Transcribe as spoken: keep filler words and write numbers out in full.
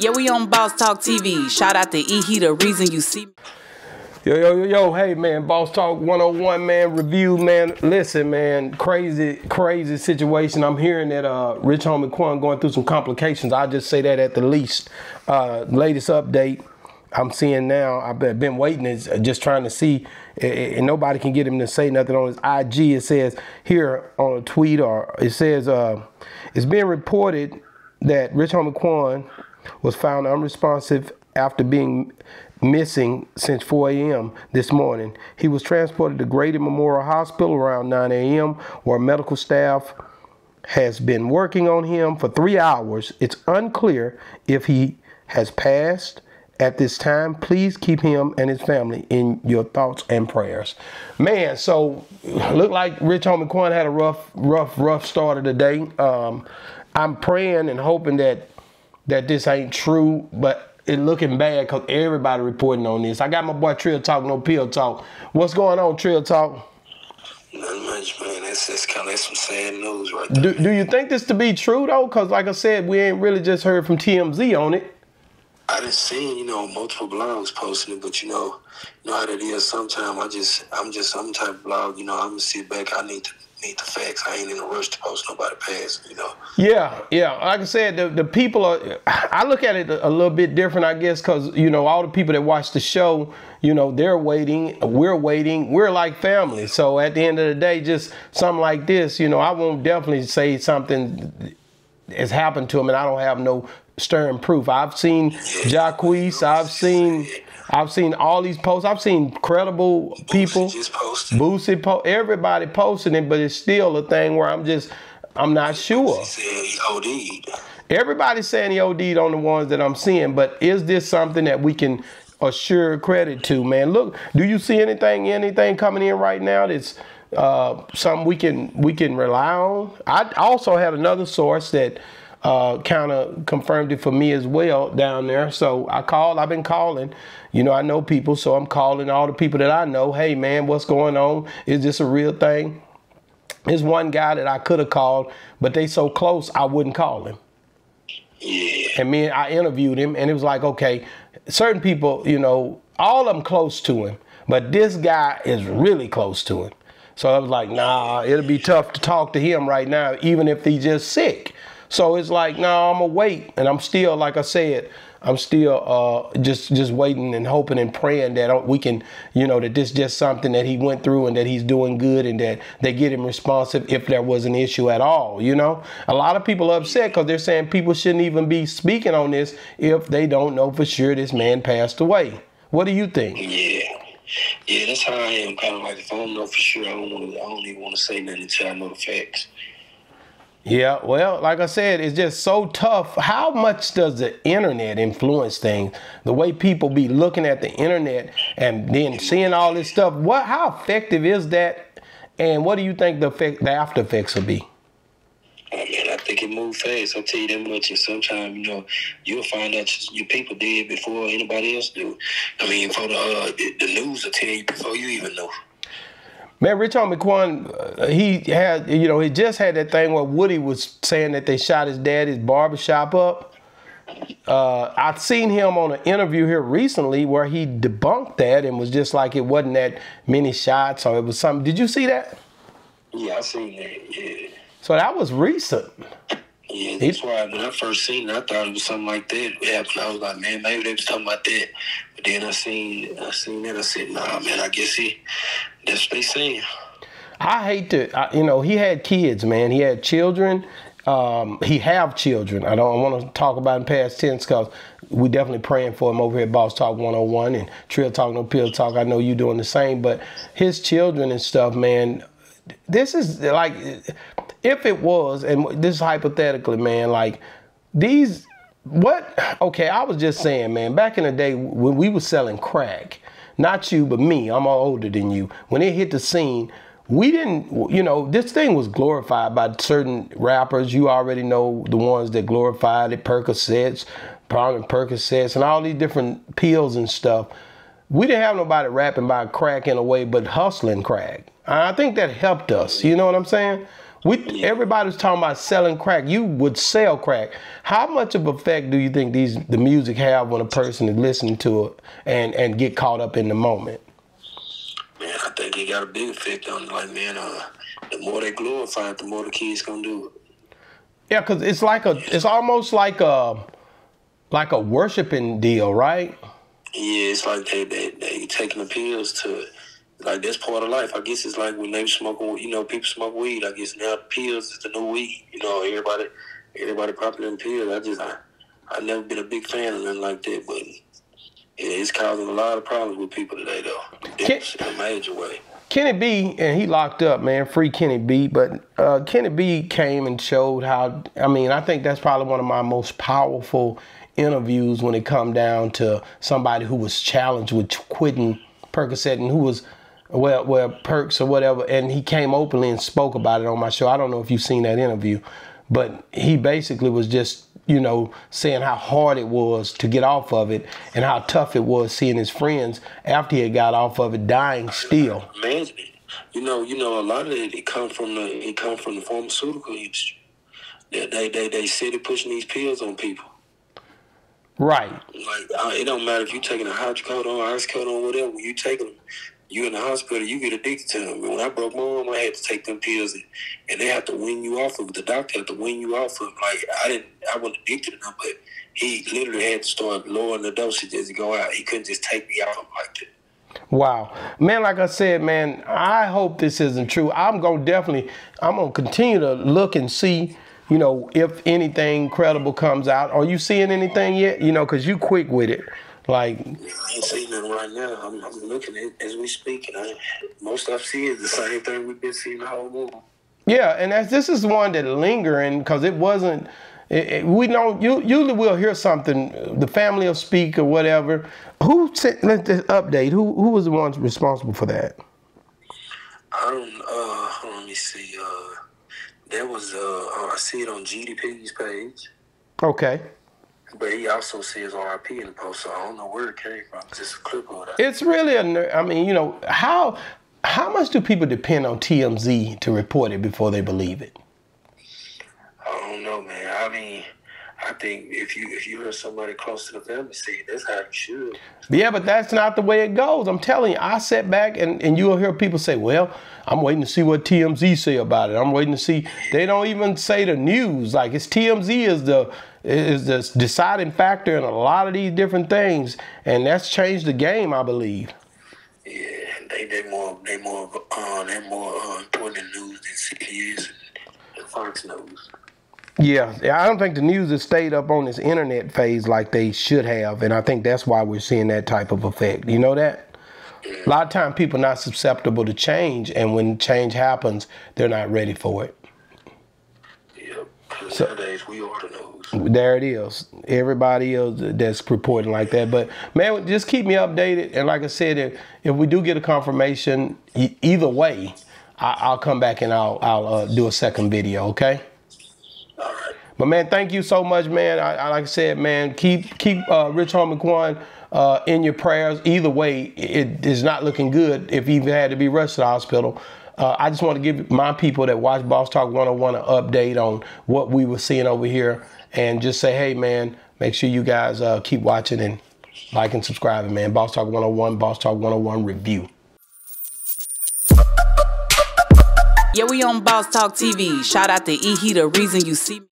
Yeah, we on Boss Talk T V. Shout out to E. He the reason you see me. Yo, yo, yo, yo, hey, man, Boss Talk one oh one, man, review, man. Listen, man, crazy, crazy situation. I'm hearing that uh, Rich Homie Quan going through some complications. I'll just say that at the least. Uh, latest update I'm seeing now, I've been waiting, is just trying to see, and nobody can get him to say nothing on his I G. It says here on a tweet, or it says, uh, it's being reported that Rich Homie Quan was found unresponsive after being missing since four A M this morning. He was transported to Grady Memorial Hospital around nine A M where medical staff has been working on him for three hours. It's unclear if he has passed at this time. Please keep him and his family in your thoughts and prayers. Man, so look like Rich Homie Quan had a rough, rough, rough start of the day. Um, I'm praying and hoping that that this ain't true, but it's looking bad because everybody reporting on this. I got my boy Trill Talk, no pill talk. What's going on, Trill Talk? Not much, man. That's just kind of some sad news right there. Do, do you think this to be true, though? Because, like I said, we ain't really just heard from T M Z on it. I just seen, you know, multiple blogs posting it, but, you know, you know how that is sometimes. I just, I'm just some type of blog, you know, I'm going to sit back. I need to need the facts. I ain't in a rush to post nobody past, you know. Yeah, yeah. Like I said, the, the people are, I look at it a little bit different, I guess, because, you know, all the people that watch the show, you know, they're waiting, we're waiting, we're like family. So at the end of the day, just something like this, you know, I won't definitely say something has happened to them and I don't have no stern proof. I've seen Jacquees, I've seen... I've seen all these posts. I've seen credible people. Boosty po everybody posting it, but it's still a thing where I'm just, I'm not sure. Everybody's saying he O D'd on the ones that I'm seeing, but is this something that we can assure credit to, man? Look, do you see anything, anything coming in right now that's uh, something we can we can rely on? I also had another source that Uh, kind of confirmed it for me as well down there. So I called, I've been calling, you know, I know people, so I'm calling all the people that I know. Hey man, what's going on? Is this a real thing? There's one guy that I could have called, but they so close, I wouldn't call him. Yeah. And me, I interviewed him and it was like, okay, certain people, you know, all of them close to him, but this guy is really close to him. So I was like, nah, it'll be tough to talk to him right now, even if he's just sick. So it's like, no, nah, I'm going to wait. And I'm still, like I said, I'm still uh, just just waiting and hoping and praying that we can, you know, that this is just something that he went through and that he's doing good and that they get him responsive if there was an issue at all, you know. A lot of people are upset because they're saying people shouldn't even be speaking on this if they don't know for sure this man passed away. What do you think? Yeah. Yeah, that's how I am. Kind of like, if I don't know for sure, I don't, wanna, I don't even want to say nothing until I know the facts. Yeah, well, like I said, it's just so tough. How much does the internet influence things? The way people be looking at the internet and then seeing all this stuff. What? How effective is that? And what do you think the effect, the after effects will be? I mean, I think it moves fast. I'll tell you that much. And sometimes, you know, you'll find out your people did before anybody else do. I mean, for the, uh, the, the news will tell you before you even know. Man, Rich Homie Quan, uh, he had, you know, he just had that thing where Woody was saying that they shot his daddy's barbershop up. Uh, I've seen him on an interview here recently where he debunked that and was just like, it wasn't that many shots or it was something. Did you see that? Yeah, I seen that, yeah. So that was recent. Yeah, that's why when I first seen it, I thought it was something like that. Yeah, I was like, man, maybe they was talking about that. But then I seen, I seen that. I said, nah, man, I guess he, that's what they saying. I hate to, I, you know, he had kids, man. He had children. Um, he have children. I don't want to talk about in past tense because we definitely praying for him over here at Boss Talk one oh one and Trill Talk, No Pill Talk. I know you doing the same, but his children and stuff, man, this is like... If it was, and this is hypothetically, man, like these, what? Okay, I was just saying, man, back in the day when we were selling crack, not you, but me, I'm all older than you. When it hit the scene, we didn't, you know, this thing was glorified by certain rappers. You already know the ones that glorified it, Percocets, Percocets, and all these different pills and stuff. We didn't have nobody rapping about crack in a way, but hustling crack. I think that helped us. You know what I'm saying? We yeah. Everybody's talking about selling crack. You would sell crack. How much of effect do you think these the music have on a person to listen to it and and get caught up in the moment? Man, I think they got a big effect on it. Like, man, uh, the more they glorify it, the more the kids gonna do it. Yeah, cause it's like a, it's almost like a, like a worshiping deal, right? Yeah, it's like they they, they taking the pills to it. Like, that's part of life. I guess it's like when they smoke, you know, people smoke weed. I guess now pills is the new weed. You know, everybody, everybody popping them pills. I just, I, I never been a big fan of nothing like that. But it's causing a lot of problems with people today, though. It's Ken, a major way. Kenny B, and he locked up, man. Free Kenny B. But uh, Kenny B came and showed how. I mean, I think that's probably one of my most powerful interviews when it come down to somebody who was challenged with quitting Percocet and who was. Well, well, perks or whatever, and he came openly and spoke about it on my show. I don't know if you've seen that interview, but he basically was just, you know, saying how hard it was to get off of it and how tough it was seeing his friends after he had got off of it dying still. Man, you know, you know, a lot of it, it come from the, it come from the pharmaceutical industry. They, they, they, they city pushing these pills on people. Right. Like, uh, it don't matter if you're taking a hydrocodone, oxycodone, whatever. You take them. You in the hospital, you get addicted to them. When I broke my arm, I had to take them pills, and, and they have to wean you off of them. The doctor had to wean you off of them. Like, I didn't, I wasn't addicted to them, but he literally had to start lowering the dosage as he go out. He couldn't just take me out of them like that. Wow, man! Like I said, man, I hope this isn't true. I'm gonna definitely, I'm gonna continue to look and see, you know, if anything credible comes out. Are you seeing anything yet? You know, cause you quick with it. Like, I ain't seeing nothing right now. I'm, I'm looking at it as we speak, and I, most I've seen is the same thing we've been seeing the whole movie. Yeah, and that's, this is one that lingering because it wasn't. It, it, we don't. You usually we'll hear something. The family will speak or whatever. Who sent this update? Who who was the one responsible for that? I don't. Uh, hold on, let me see. Uh, there was. Uh, I see it on G D P's page. Okay. But he also says R I P in the post, so I don't know where it came from. Just a clip on that. It's really a, I mean, you know, how how much do people depend on T M Z to report it before they believe it? I don't know, man. I mean, I think if you if you hear somebody close to the family say that's how you should. Yeah, but that's not the way it goes. I'm telling you, I sat back and, and you'll hear people say, well, I'm waiting to see what T M Z say about it. I'm waiting to see. They don't even say the news. Like, it's T M Z is the is the deciding factor in a lot of these different things, and that's changed the game, I believe. Yeah, they they more they more uh, they more uh, important news than C B S and Fox News. Yeah, I don't think the news has stayed up on this internet phase like they should have, and I think that's why we're seeing that type of effect. You know that? Mm. A lot of times people are not susceptible to change, and when change happens, they're not ready for it. Yeah, so, nowadays we are the news. There it is. Everybody else that's reporting like that. But, man, just keep me updated, and like I said, if, if we do get a confirmation, e either way, I I'll come back and I'll, I'll uh, do a second video, okay? All right. But, man, thank you so much, man. I, I like I said, man, keep keep uh, Rich Homie Quan uh, in your prayers. Either way, it is not looking good if he even had to be rushed to the hospital. Uh, I just want to give my people that watch Boss Talk one oh one an update on what we were seeing over here and just say, hey, man, make sure you guys uh, keep watching and like and subscribing, man. Boss Talk one oh one, Boss Talk one oh one Review. Yeah, we on Boss Talk T V. Shout out to E. He the reason you see me.